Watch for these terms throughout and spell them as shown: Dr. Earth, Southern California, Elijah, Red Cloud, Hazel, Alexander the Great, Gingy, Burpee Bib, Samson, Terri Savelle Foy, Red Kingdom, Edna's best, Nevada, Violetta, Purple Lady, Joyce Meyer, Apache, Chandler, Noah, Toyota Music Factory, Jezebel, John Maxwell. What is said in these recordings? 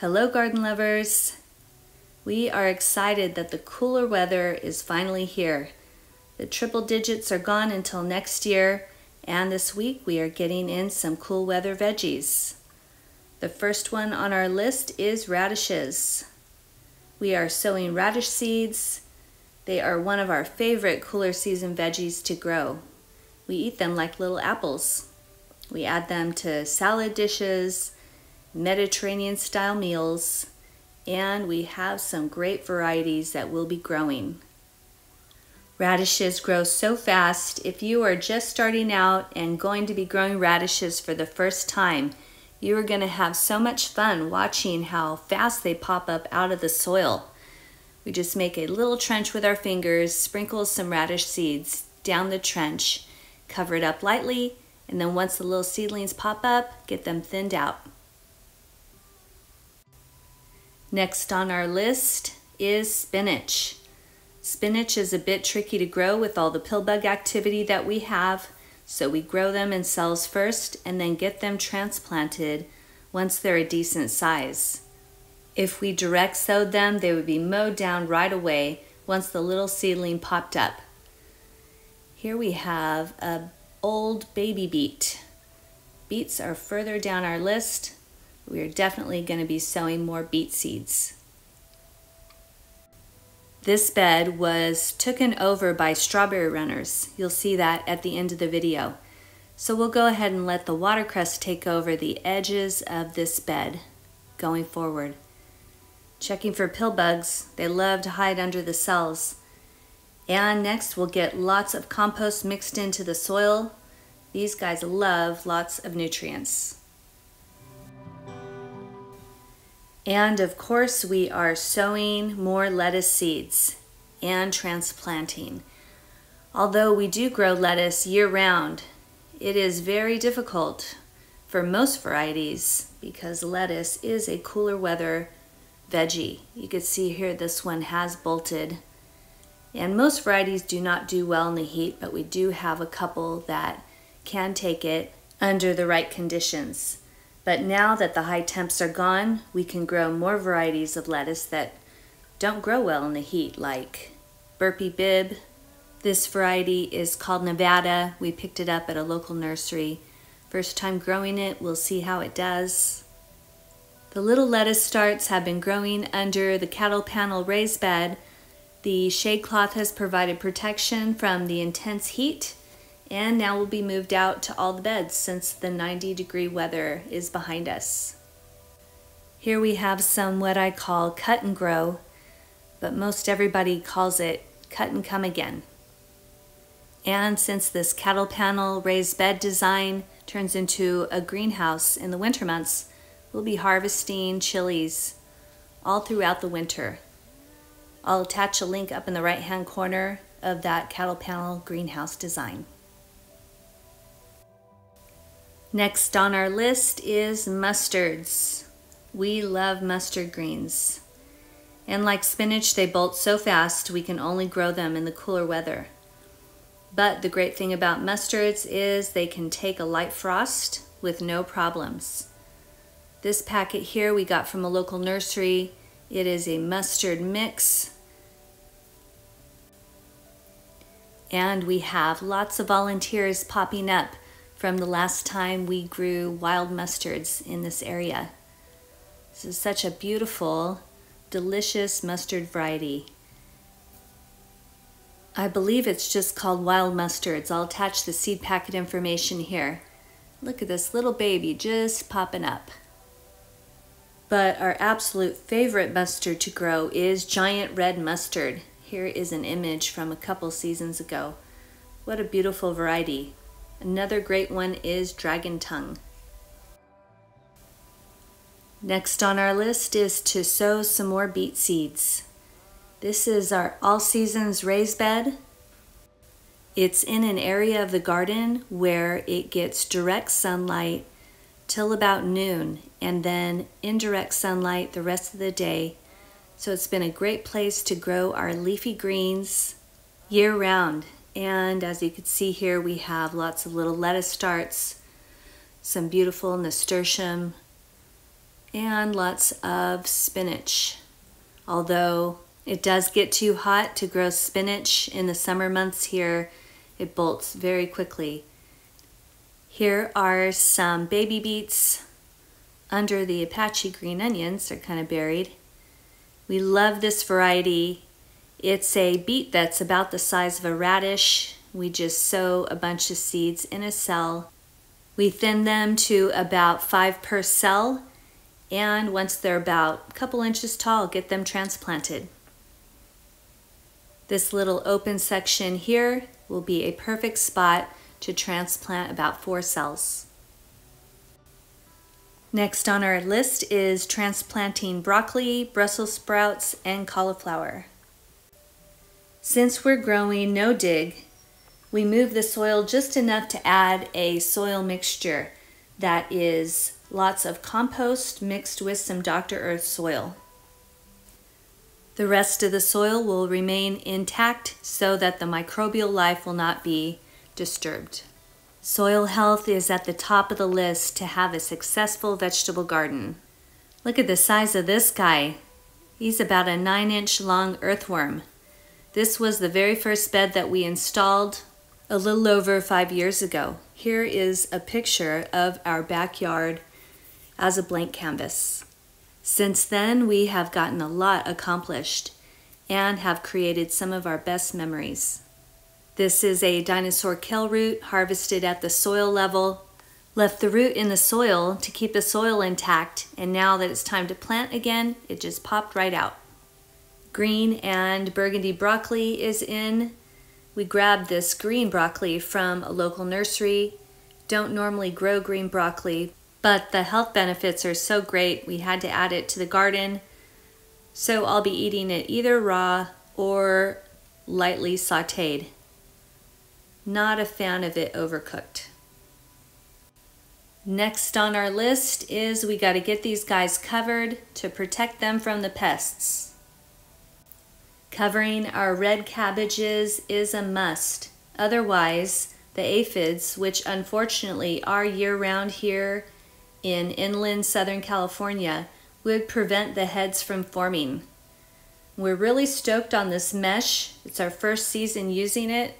Hello garden lovers! We are excited that the cooler weather is finally here. The triple digits are gone until next year, and this week we are getting in some cool weather veggies. The first one on our list is radishes. We are sowing radish seeds. They are one of our favorite cooler season veggies to grow. We eat them like little apples. We add them to salad dishes, Mediterranean style meals, and we have some great varieties that we'll be growing. Radishes grow so fast. If you are just starting out and going to be growing radishes for the first time, you are going to have so much fun watching how fast they pop up out of the soil. We just make a little trench with our fingers, sprinkle some radish seeds down the trench, cover it up lightly, and then once the little seedlings pop up, get them thinned out. Next on our list is spinach. Spinach is a bit tricky to grow with all the pill bug activity that we have, so we grow them in cells first and then get them transplanted once they're a decent size. If we direct sowed them, they would be mowed down right away once the little seedling popped up. Here we have an old baby beet. Beets are further down our list. We are definitely going to be sowing more beet seeds. This bed was taken over by strawberry runners. You'll see that at the end of the video. So we'll go ahead and let the watercress take over the edges of this bed going forward. Checking for pill bugs. They love to hide under the cells. And next we'll get lots of compost mixed into the soil. These guys love lots of nutrients. And of course, we are sowing more lettuce seeds and transplanting. Although we do grow lettuce year-round, it is very difficult for most varieties because lettuce is a cooler weather veggie. You can see here this one has bolted. And most varieties do not do well in the heat, but we do have a couple that can take it under the right conditions. But now that the high temps are gone, we can grow more varieties of lettuce that don't grow well in the heat, like Burpee Bib. This variety is called Nevada. We picked it up at a local nursery. First time growing it, we'll see how it does. The little lettuce starts have been growing under the cattle panel raised bed. The shade cloth has provided protection from the intense heat, and now will be moved out to all the beds since the 90-degree weather is behind us. Here we have some what I call cut and grow, but most everybody calls it cut and come again. And since this cattle panel raised bed design turns into a greenhouse in the winter months, we'll be harvesting chilies all throughout the winter. I'll attach a link up in the right-hand corner of that cattle panel greenhouse design. Next on our list is mustards. We love mustard greens. And like spinach, they bolt so fast we can only grow them in the cooler weather. But the great thing about mustards is they can take a light frost with no problems. This packet here we got from a local nursery. It is a mustard mix. And we have lots of volunteers popping up from the last time we grew wild mustards in this area. This is such a beautiful, delicious mustard variety. I believe it's just called wild mustards. I'll attach the seed packet information here. Look at this little baby just popping up. But our absolute favorite mustard to grow is giant red mustard. Here is an image from a couple seasons ago. What a beautiful variety. Another great one is dragon tongue. Next on our list is to sow some more beet seeds. This is our all seasons raised bed. It's in an area of the garden where it gets direct sunlight till about noon and then indirect sunlight the rest of the day. So it's been a great place to grow our leafy greens year round. And as you can see here, we have lots of little lettuce starts, some beautiful nasturtium, and lots of spinach. Although it does get too hot to grow spinach in the summer months here, it bolts very quickly. Here are some baby beets under the Apache green onions. They're kind of buried. We love this variety. It's a beet that's about the size of a radish. We just sow a bunch of seeds in a cell. We thin them to about 5 per cell, and once they're about a couple inches tall, get them transplanted. This little open section here will be a perfect spot to transplant about 4 cells. Next on our list is transplanting broccoli, Brussels sprouts, and cauliflower. Since we're growing no dig, we move the soil just enough to add a soil mixture that is lots of compost mixed with some Dr. Earth soil. The rest of the soil will remain intact so that the microbial life will not be disturbed. Soil health is at the top of the list to have a successful vegetable garden. Look at the size of this guy. He's about a 9-inch long earthworm. This was the very first bed that we installed a little over 5 years ago. Here is a picture of our backyard as a blank canvas. Since then, we have gotten a lot accomplished and have created some of our best memories. This is a dinosaur kale root harvested at the soil level. Left the root in the soil to keep the soil intact, and now that it's time to plant again, it just popped right out. Green and burgundy broccoli is in. We grabbed this green broccoli from a local nursery. Don't normally grow green broccoli, but the health benefits are so great we had to add it to the garden. So I'll be eating it either raw or lightly sauteed. Not a fan of it overcooked. Next on our list is we got to get these guys covered to protect them from the pests. Covering our red cabbages is a must. Otherwise, the aphids, which unfortunately are year-round here in inland Southern California, would prevent the heads from forming. We're really stoked on this mesh. It's our first season using it.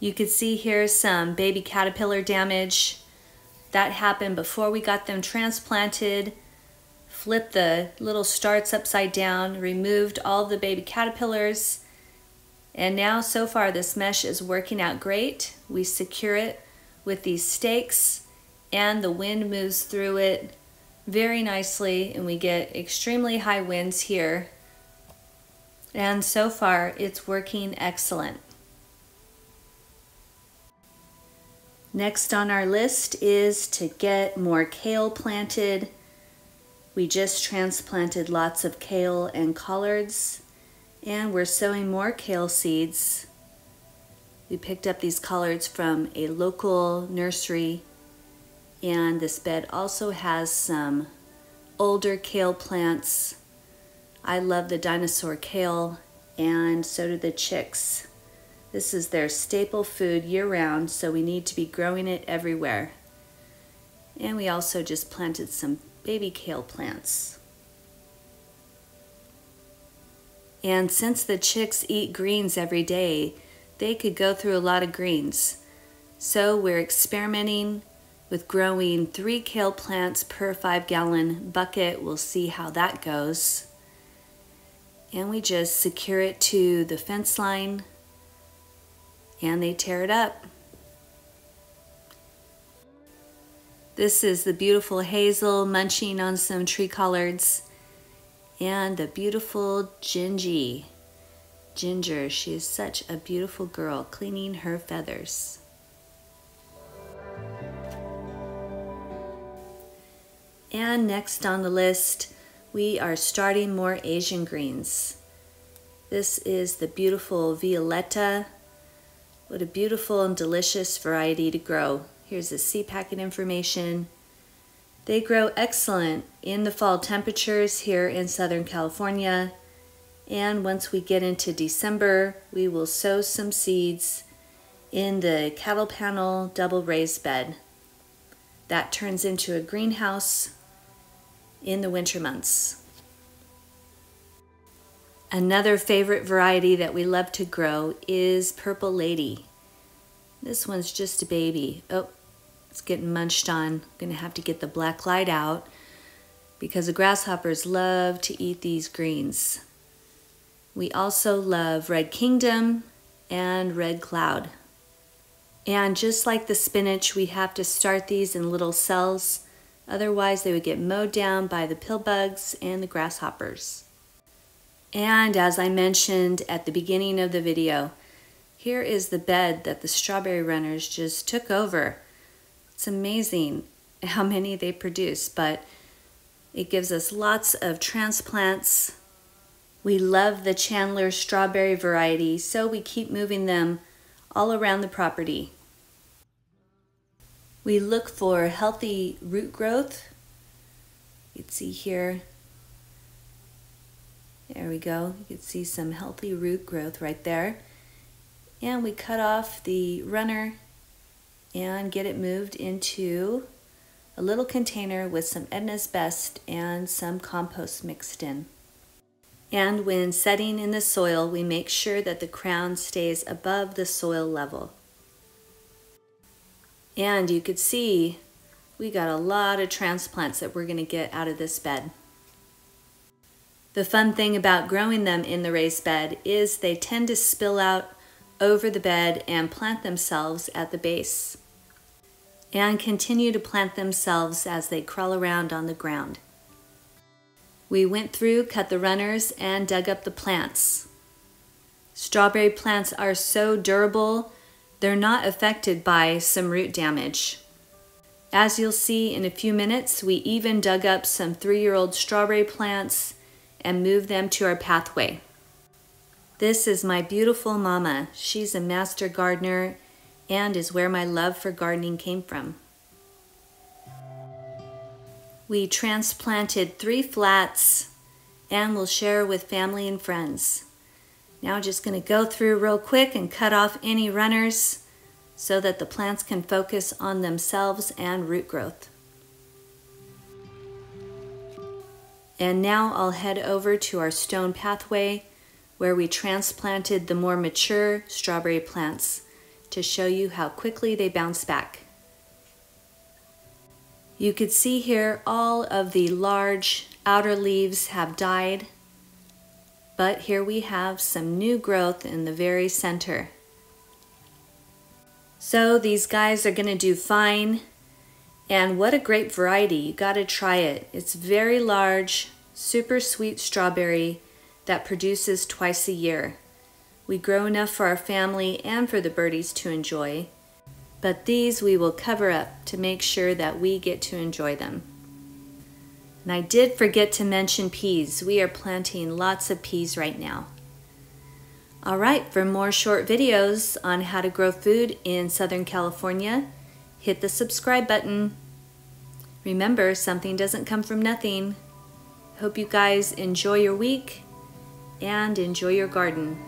You can see here some baby caterpillar damage. That happened before we got them transplanted. Flipped the little starts upside down, removed all the baby caterpillars, and now so far this mesh is working out great. We secure it with these stakes and the wind moves through it very nicely, and we get extremely high winds here, and so far it's working excellent. Next on our list is to get more kale planted. We just transplanted lots of kale and collards, and we're sowing more kale seeds. We picked up these collards from a local nursery, and this bed also has some older kale plants. I love the dinosaur kale, and so do the chicks. This is their staple food year-round, so we need to be growing it everywhere. And we also just planted some baby kale plants. And since the chicks eat greens every day, they could go through a lot of greens. So we're experimenting with growing 3 kale plants per 5-gallon bucket. We'll see how that goes. And we just secure it to the fence line and they tear it up. This is the beautiful Hazel munching on some tree collards, and the beautiful Gingy. Ginger, she is such a beautiful girl, cleaning her feathers. And next on the list, we are starting more Asian greens. This is the beautiful Violetta. What a beautiful and delicious variety to grow. Here's the seed packet information. They grow excellent in the fall temperatures here in Southern California. And once we get into December, we will sow some seeds in the cattle panel double raised bed. That turns into a greenhouse in the winter months. Another favorite variety that we love to grow is Purple Lady. This one's just a baby. Oh, it's getting munched on. I'm gonna have to get the black light out because the grasshoppers love to eat these greens. We also love Red Kingdom and Red Cloud. And just like the spinach, we have to start these in little cells. Otherwise, they would get mowed down by the pill bugs and the grasshoppers. And as I mentioned at the beginning of the video, here is the bed that the strawberry runners just took over. It's amazing how many they produce, but it gives us lots of transplants. We love the Chandler strawberry variety, so we keep moving them all around the property. We look for healthy root growth. You can see here. There we go. You can see some healthy root growth right there. And we cut off the runner and get it moved into a little container with some Edna's Best and some compost mixed in. And when setting in the soil, we make sure that the crown stays above the soil level. And you could see we got a lot of transplants that we're going to get out of this bed. The fun thing about growing them in the raised bed is they tend to spill out over the bed and plant themselves at the base, and continue to plant themselves as they crawl around on the ground. We went through, cut the runners, and dug up the plants. Strawberry plants are so durable, they're not affected by some root damage. As you'll see in a few minutes, we even dug up some 3-year-old strawberry plants and moved them to our pathway. This is my beautiful mama. She's a master gardener and is where my love for gardening came from. We transplanted 3 flats and we'll share with family and friends. Now just going to go through real quick and cut off any runners so that the plants can focus on themselves and root growth. And now I'll head over to our stone pathway where we transplanted the more mature strawberry plants to show you how quickly they bounce back. You could see here all of the large outer leaves have died, but here we have some new growth in the very center. So these guys are going to do fine, and what a great variety. You got to try it. It's very large, super sweet strawberry that produces twice a year. We grow enough for our family and for the birdies to enjoy, but these we will cover up to make sure that we get to enjoy them. And I did forget to mention peas. We are planting lots of peas right now. All right, for more short videos on how to grow food in Southern California, hit the subscribe button. Remember, something doesn't come from nothing. Hope you guys enjoy your week and enjoy your garden.